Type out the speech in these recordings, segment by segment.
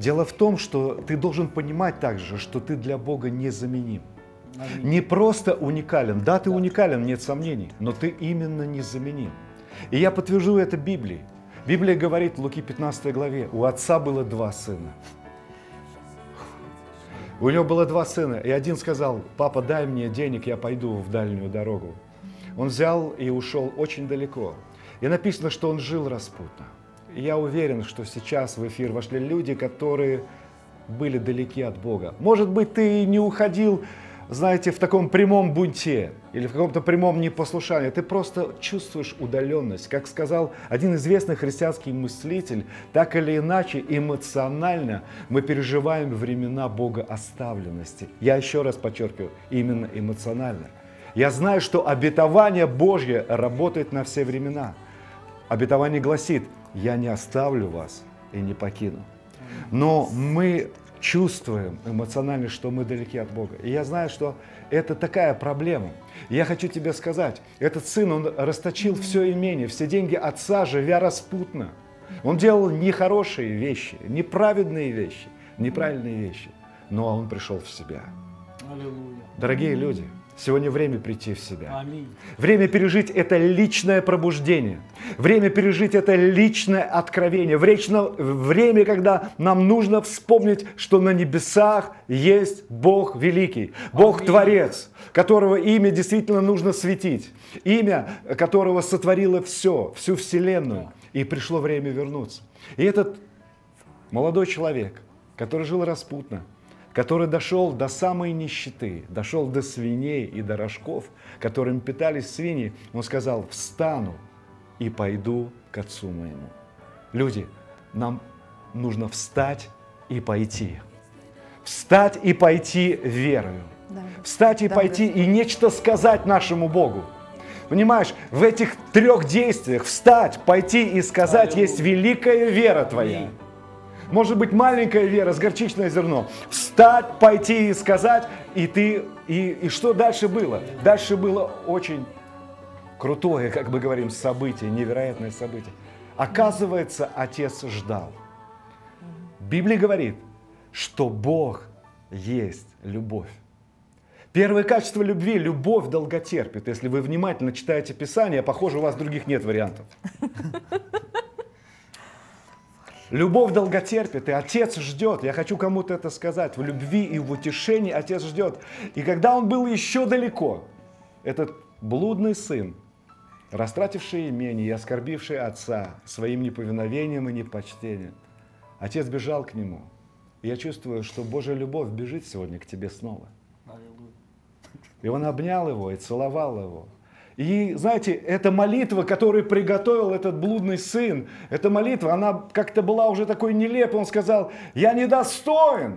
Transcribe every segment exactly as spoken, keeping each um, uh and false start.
Дело в том, что ты должен понимать также, что ты для Бога незаменим. Аминь. Не просто уникален. Да, ты да. уникален, нет сомнений, но ты именно незаменим. И я подтвержу это Библией. Библия говорит в Луки пятнадцатой главе, у отца было два сына. У него было два сына, и один сказал, папа, дай мне денег, я пойду в дальнюю дорогу. Он взял и ушел очень далеко. И написано, что он жил распутно. Я уверен, что сейчас в эфир вошли люди, которые были далеки от Бога. Может быть, ты не уходил, знаете, в таком прямом бунте или в каком-то прямом непослушании. Ты просто чувствуешь удаленность. Как сказал один известный христианский мыслитель, так или иначе, эмоционально мы переживаем времена Бога оставленности. Я еще раз подчеркиваю, именно эмоционально. Я знаю, что обетование Божье работает на все времена. Обетование гласит, я не оставлю вас и не покину. Но мы чувствуем эмоционально, что мы далеки от Бога. И я знаю, что это такая проблема. Я хочу тебе сказать, этот сын, он расточил все имение, все деньги отца, живя распутно. Он делал нехорошие вещи, неправедные вещи, неправильные вещи. Но он пришел в себя. Аллилуйя. Дорогие люди, сегодня время прийти в себя. Аминь. Время пережить это личное пробуждение. Время пережить это личное откровение. Время, когда нам нужно вспомнить, что на небесах есть Бог великий. Бог-творец, которого имя действительно нужно светить. Имя, которого сотворило все, всю вселенную. И пришло время вернуться. И этот молодой человек, который жил распутно, который дошел до самой нищеты, дошел до свиней и до рожков, которыми питались свиньи, он сказал, встану и пойду к отцу моему. Люди, нам нужно встать и пойти. Встать и пойти верою. Да. Встать и да, пойти да. и нечто сказать нашему Богу. Понимаешь, в этих трех действиях, встать, пойти и сказать, аллилуйя, есть великая вера твоя. Может быть, маленькая вера с горчичное зерно. Встать, пойти и сказать, и ты... И, и что дальше было? Дальше было очень крутое, как мы говорим, событие, невероятное событие. Оказывается, отец ждал. Библия говорит, что Бог есть любовь. Первое качество любви – любовь долготерпит. Если вы внимательно читаете Писание, похоже, у вас других нет вариантов. Любовь долготерпит, и Отец ждет. Я хочу кому-то это сказать. В любви и в утешении Отец ждет. И когда он был еще далеко, этот блудный сын, растративший имение и оскорбивший отца своим неповиновением и непочтением, отец бежал к нему. И я чувствую, что Божья любовь бежит сегодня к тебе снова. И он обнял его и целовал его. И, знаете, эта молитва, которую приготовил этот блудный сын, эта молитва, она как-то была уже такой нелепой. Он сказал, я недостоин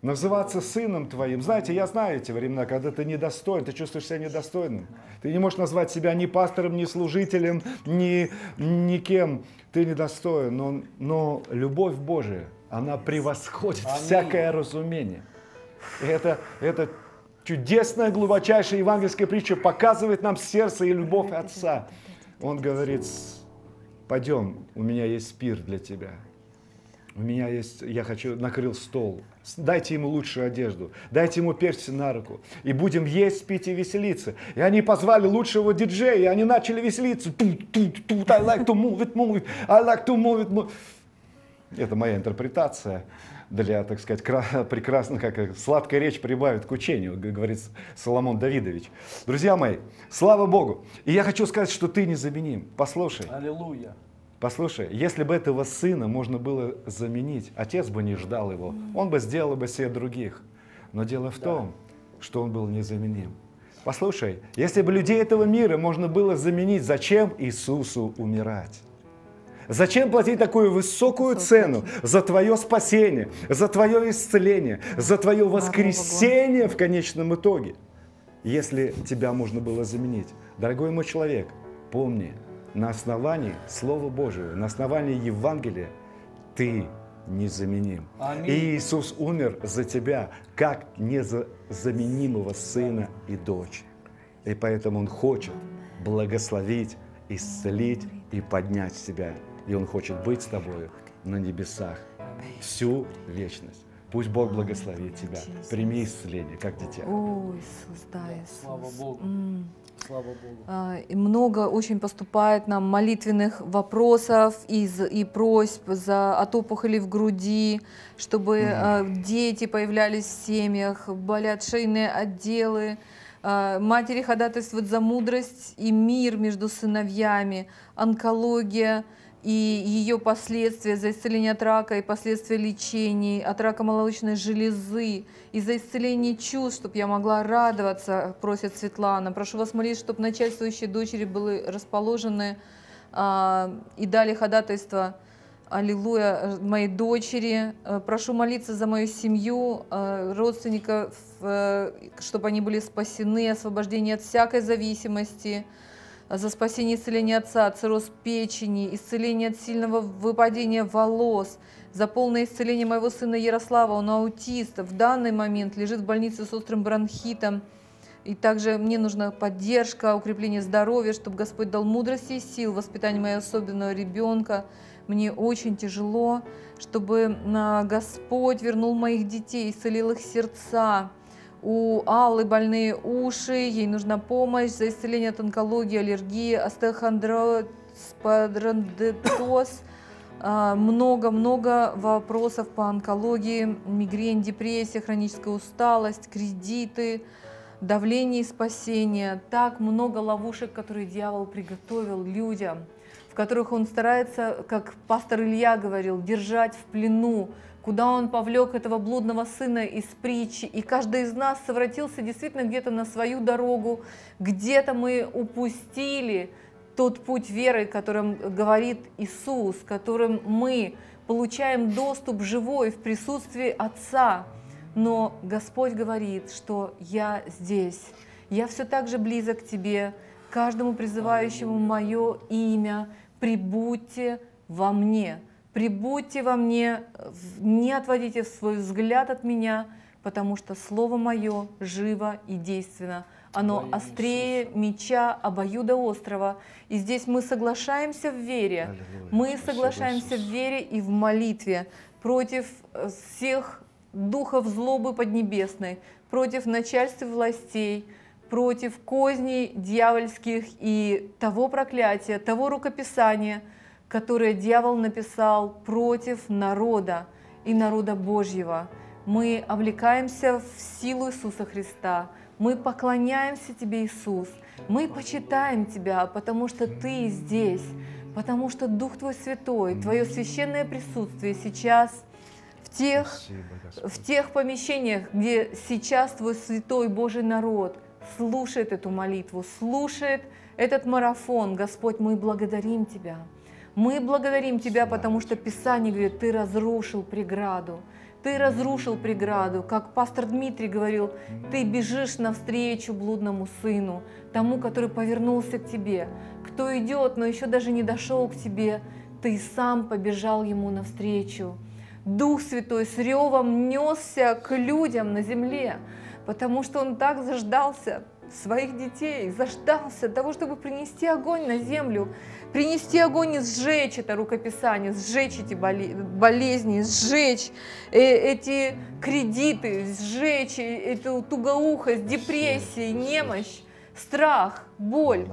называться сыном твоим. Знаете, я знаю эти времена, когда ты недостоин, ты чувствуешь себя недостойным. Ты не можешь назвать себя ни пастором, ни служителем, ни, ни кем. Ты недостоин. Но, но любовь Божия, она превосходит Аминь. Всякое разумение. И это... это чудесная, глубочайшая евангельская притча показывает нам сердце и любовь Отца. Он говорит, пойдем, у меня есть пир для тебя. У меня есть, я хочу, накрыл стол. Дайте ему лучшую одежду, дайте ему перстень на руку. И будем есть, пить и веселиться. И они позвали лучшего диджея, и они начали веселиться. I like to move it, move it. I like to move it, move it. Это моя интерпретация. Для, так сказать, прекрасно, как сладкая речь прибавит к учению, говорит Соломон Давидович. Друзья мои, слава Богу. И я хочу сказать, что ты незаменим. Послушай. Аллилуйя. Послушай, если бы этого сына можно было заменить, отец бы не ждал его, он бы сделал бы себе других. Но дело в да. том, что он был незаменим. Послушай, если бы людей этого мира можно было заменить, зачем Иисусу умирать? Зачем платить такую высокую цену за твое спасение, за твое исцеление, за твое воскресение в конечном итоге, если тебя можно было заменить? Дорогой мой человек, помни, на основании Слова Божьего, на основании Евангелия ты незаменим. И Иисус умер за тебя, как незаменимого сына и дочь. И поэтому Он хочет благословить, исцелить и поднять себя. И Он хочет быть с тобой на небесах всю вечность. Пусть Бог благословит тебя. Прими исцеление, как дитя. О, Иисус, да, Иисус. Слава Богу. Слава Богу. И много очень поступает нам молитвенных вопросов и, и просьб за, от опухоли в груди, чтобы да. дети появлялись в семьях, болят шейные отделы. Матери ходатайствуют за мудрость и мир между сыновьями, онкология и ее последствия, за исцеление от рака и последствия лечений, от рака молочной железы, и за исцеление чувств, чтобы я могла радоваться, просит Светлана. Прошу вас молить, чтобы начальствующие дочери были расположены а, и дали ходатайство, аллилуйя, моей дочери. Прошу молиться за мою семью, родственников, чтобы они были спасены, освобождение от всякой зависимости, за спасение и исцеление отца, от цирроз печени, исцеление от сильного выпадения волос, за полное исцеление моего сына Ярослава, он аутист, в данный момент лежит в больнице с острым бронхитом. И также мне нужна поддержка, укрепление здоровья, чтобы Господь дал мудрости и сил, воспитание моего особенного ребенка. Мне очень тяжело, чтобы Господь вернул моих детей, исцелил их сердца. У Аллы больные уши, ей нужна помощь за исцеление от онкологии, аллергии, остеохондроз, много-много вопросов по онкологии, мигрень, депрессия, хроническая усталость, кредиты, давление и спасение. Так много ловушек, которые дьявол приготовил людям, в которых он старается, как пастор Илья говорил, держать в плену, куда он повлек этого блудного сына из притчи. И каждый из нас совратился действительно где-то на свою дорогу, где-то мы упустили тот путь веры, которым говорит Иисус, которым мы получаем доступ живой в присутствии Отца. Но Господь говорит, что я здесь, я все так же близок к тебе, каждому призывающему мое имя, прибудьте во мне, прибудьте во мне, не отводите свой взгляд от меня, потому что слово мое живо и действенно, оно острее меча обоюдоострого. И здесь мы соглашаемся в вере, мы соглашаемся в вере и в молитве против всех духов злобы поднебесной, против начальств и властей, против козней дьявольских и того проклятия, того рукописания, которое дьявол написал против народа и народа Божьего. Мы облекаемся в силу Иисуса Христа, мы поклоняемся Тебе, Иисус, мы почитаем Тебя, потому что Ты здесь, потому что Дух Твой Святой, Твое священное присутствие сейчас В тех, Спасибо, в тех помещениях, где сейчас твой святой Божий народ слушает эту молитву, слушает этот марафон. Господь, мы благодарим Тебя. Мы благодарим Тебя, потому что Писание говорит, Ты разрушил преграду. Ты разрушил преграду. Как пастор Дмитрий говорил, Ты бежишь навстречу блудному сыну, тому, который повернулся к Тебе, кто идет, но еще даже не дошел к Тебе. Ты сам побежал ему навстречу. Дух Святой с ревом несся к людям на земле, потому что он так заждался своих детей, заждался того, чтобы принести огонь на землю, принести огонь и сжечь это рукописание, сжечь эти болезни, сжечь эти кредиты, сжечь эту тугоухость, депрессии, немощь, страх, боль.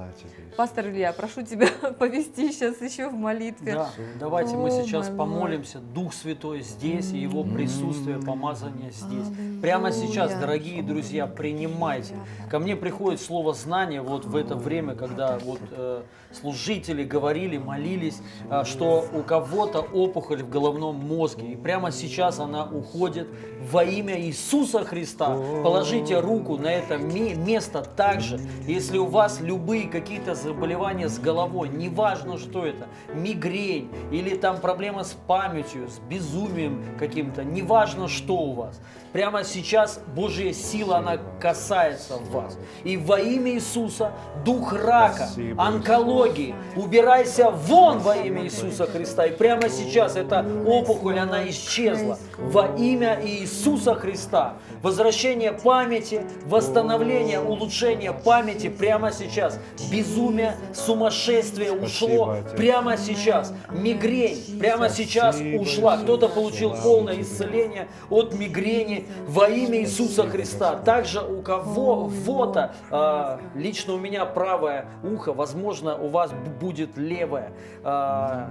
Пастор Илья, прошу тебя повести сейчас еще в молитве. Да, давайте О, мы сейчас помолимся. Дух Святой здесь, и Его присутствие, помазание здесь. Прямо сейчас, дорогие друзья, принимайте. Ко мне приходит слово знание вот в это время, когда вот э, служители говорили, молились, э, что у кого-то опухоль в головном мозге. И прямо сейчас она уходит во имя Иисуса Христа. Положите руку на это место также. Если у вас любые какие-то заболевания с головой, неважно, что это, мигрень или там проблема с памятью, с безумием каким-то, неважно, что у вас, прямо сейчас Божья сила, она касается вас. И во имя Иисуса, дух рака, онкологии, убирайся вон во имя Иисуса Христа. И прямо сейчас эта опухоль, она исчезла. во имя Иисуса Христа. Возвращение памяти, восстановление, улучшение памяти прямо сейчас. Безумие, сумасшествие ушло прямо сейчас. Мигрень прямо сейчас ушла. Кто-то получил полное исцеление от мигрени во имя Иисуса Христа. Также у кого-то, а, лично у меня правое ухо, возможно, у вас будет левое. А,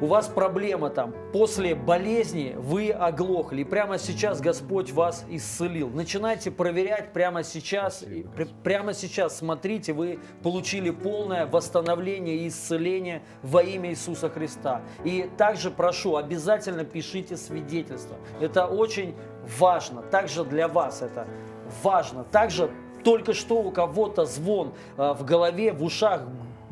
У вас проблема там, после болезни вы оглохли, и прямо сейчас Господь вас исцелил. Начинайте проверять прямо сейчас, и, пр прямо сейчас смотрите, вы получили полное восстановление и исцеление во имя Иисуса Христа. И также прошу, обязательно пишите свидетельство, это очень важно, также для вас это важно. Также только что у кого-то звон э, в голове, в ушах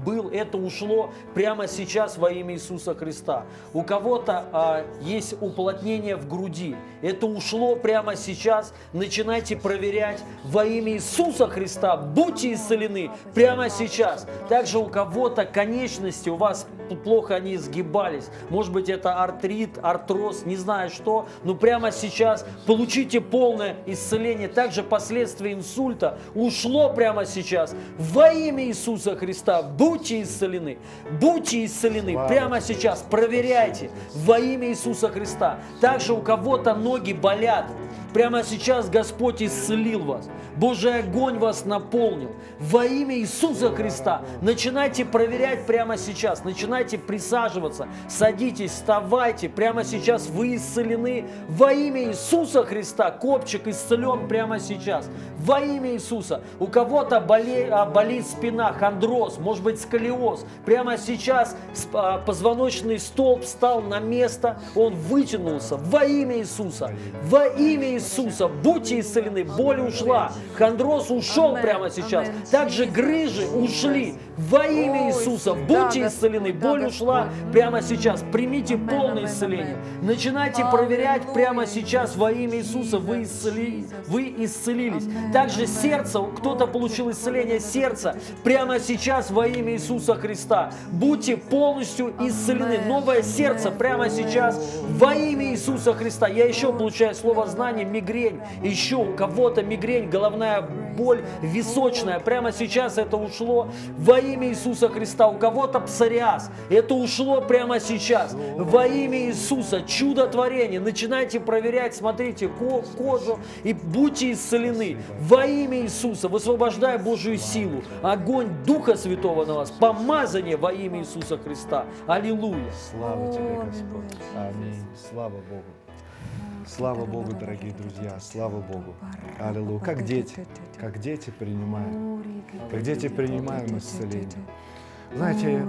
был, это ушло прямо сейчас во имя Иисуса Христа. У кого-то а, есть уплотнение в груди, это ушло прямо сейчас. Начинайте проверять во имя Иисуса Христа, будьте исцелены прямо сейчас. Также у кого-то конечности, у вас плохо они сгибались, может быть это артрит, артроз, не знаю что, но прямо сейчас получите полное исцеление. Также последствия инсульта ушло прямо сейчас во имя Иисуса Христа. Будьте исцелены, будьте исцелены прямо сейчас, проверяйте во имя Иисуса Христа. Также у кого-то ноги болят, прямо сейчас Господь исцелил вас, Божий огонь вас наполнил во имя Иисуса Христа. Начинайте проверять прямо сейчас, начинайте присаживаться, садитесь, вставайте, прямо сейчас вы исцелены во имя Иисуса Христа. Копчик исцелен прямо сейчас во имя Иисуса. У кого-то болит спина, хондроз, может быть сколиоз. Прямо сейчас позвоночный столб встал на место, он вытянулся во имя Иисуса. Во имя Иисуса будьте исцелены, боль ушла, хондроз ушел прямо сейчас, также грыжи ушли во имя Иисуса. Будьте исцелены, боль ушла прямо сейчас, примите полное исцеление. Начинайте проверять прямо сейчас во имя Иисуса, вы исцелились, вы исцелились. Также сердце, кто-то получил исцеление сердца прямо сейчас во имя Иисуса Христа. Будьте полностью исцелены. Новое сердце прямо сейчас во имя Иисуса Христа. Я еще получаю слово знание, мигрень. Еще у кого-то мигрень, головная боль височная. Прямо сейчас это ушло во имя Иисуса Христа. У кого-то псориаз. Это ушло прямо сейчас во имя Иисуса. Чудотворение. Начинайте проверять, смотрите кожу и будьте исцелены во имя Иисуса. Высвобождая Божью силу, огонь Духа Святого на вас, помазание во имя Иисуса Христа. Аллилуйя. Слава тебе, Господь. Аминь. Слава Богу. Слава Богу, дорогие друзья. Слава Богу. Аллилуйя. Как дети. Как дети принимаем. Как дети принимаем исцеление. Знаете,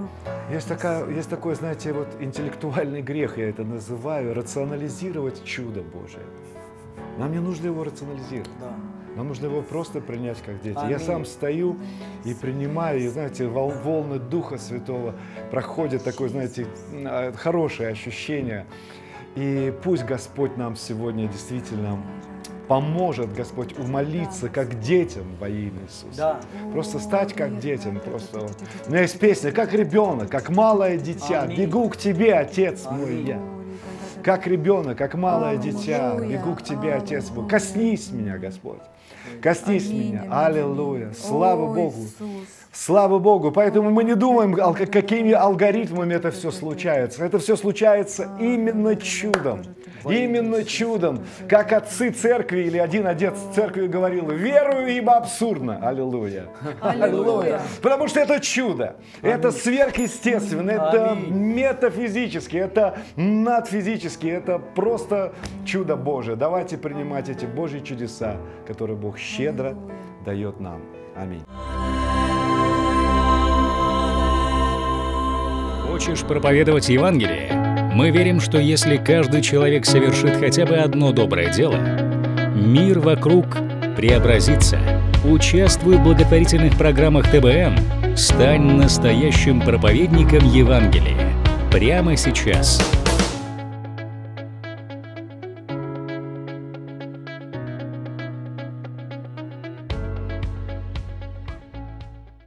есть, такая, есть такой, знаете, вот интеллектуальный грех, я это называю, рационализировать чудо Божие. Нам не нужно его рационализировать. Нам нужно его просто принять как дети. Аминь. Я сам стою и принимаю, и, знаете, волны Духа Святого проходят, такое, знаете, хорошее ощущение. И пусть Господь нам сегодня действительно поможет, Господь, умолиться, как детям во имя Иисуса. Да. Просто стать как детям. Просто. У меня есть песня «Как ребенок, как малое дитя, Аминь. Бегу к тебе, Отец Аминь. Мой я». Как ребенок, как малое дитя, бегу к тебе, Отец Бог. Коснись меня, Господь. Коснись меня. Аллилуйя. Слава Богу. Слава Богу. Поэтому мы не думаем, какими алгоритмами это все случается. Это все случается именно чудом. Именно чудом. Как отцы церкви, или один отец церкви говорил, верую, ибо абсурдно. Аллилуйя. Аллилуйя. Потому что это чудо. Это сверхъестественно. Это метафизически. Это надфизически. Это просто чудо Божие. Давайте принимать эти Божьи чудеса, которые Бог щедро дает нам. Аминь. Хочешь проповедовать Евангелие? Мы верим, что если каждый человек совершит хотя бы одно доброе дело, мир вокруг преобразится. Участвуй в благотворительных программах ТБН. Стань настоящим проповедником Евангелия. Прямо сейчас.